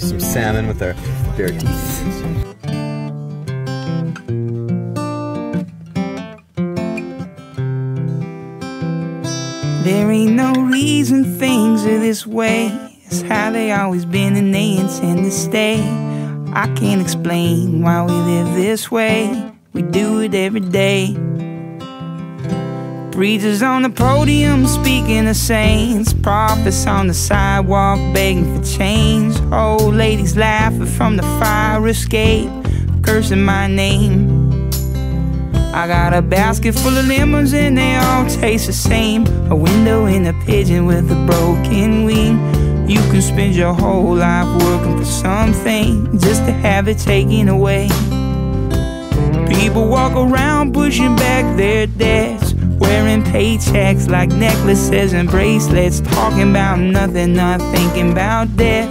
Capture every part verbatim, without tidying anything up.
catch some salmon with our bare teeth. There ain't no reason things are this way. It's how they always been and they intend to stay. I can't explain why we live this way. We do it every day. Preachers on the podium speaking of saints, prophets on the sidewalk begging for change, old ladies laughing from the fire escape, cursing my name. I got a basket full of lemons and they all taste the same. A window and a pigeon with a broken wing. You can spend your whole life working for something just to have it taken away. People walk around pushing back their debts, wearing paychecks like necklaces and bracelets, talking about nothing, not thinking about death.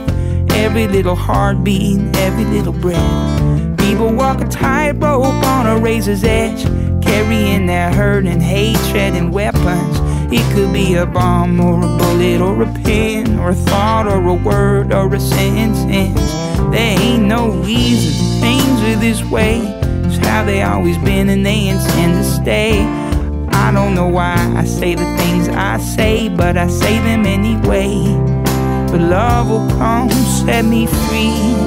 Every little heartbeat, every little breath. People walk a tightrope on a razor's edge, carrying their hurt and hatred and weapons. It could be a bomb or a bullet or a pin, or a thought or a word or a sentence. There ain't no reason things are this way. It's how they always been and they intend to stay. I don't know why I say the things I say, but I say them anyway. But love will come, set me free.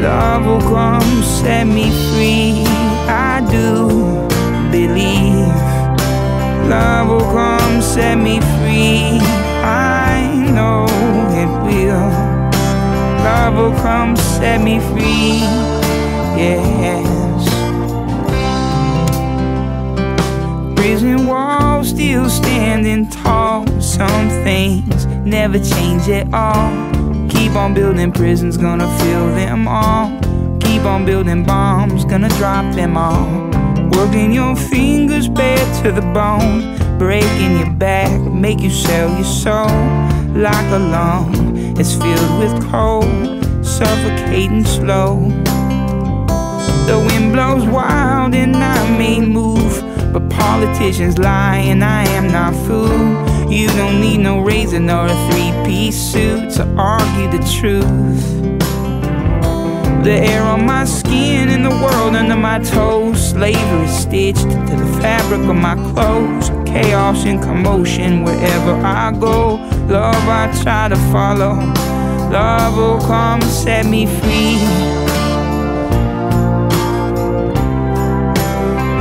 Love will come, set me free. I do believe love will come, set me free. I know it will. Love will come, set me free. Yes. Prison walls still standing tall. Some things never change at all. Keep on building prisons, gonna fill them all. Keep on building bombs, gonna drop them all. Working your fingers bare to the bone, breaking your back, make you sell your soul. Like a lung, it's filled with cold, suffocating slow. The wind blows wild and I may move, but politicians lie and I am not fooled. You don't need no razor nor a three-piece suit to argue the truth. The air on my skin and the world under my toes, slavery stitched to the fabric of my clothes. Chaos and commotion wherever I go, love I try to follow. Love will come, set me free.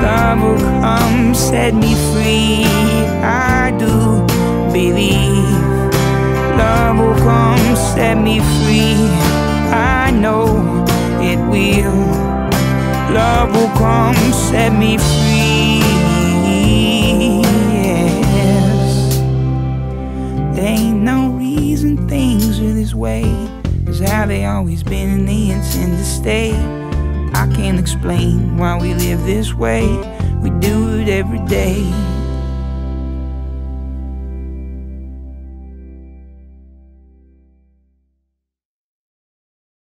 Love will come, set me free. I do believe love will come, set me free. I know it will. Love will come, set me free. Yes. There ain't no reason things are this way. It's how they always been and they intend to stay. I can't explain why we live this way. We do it every day.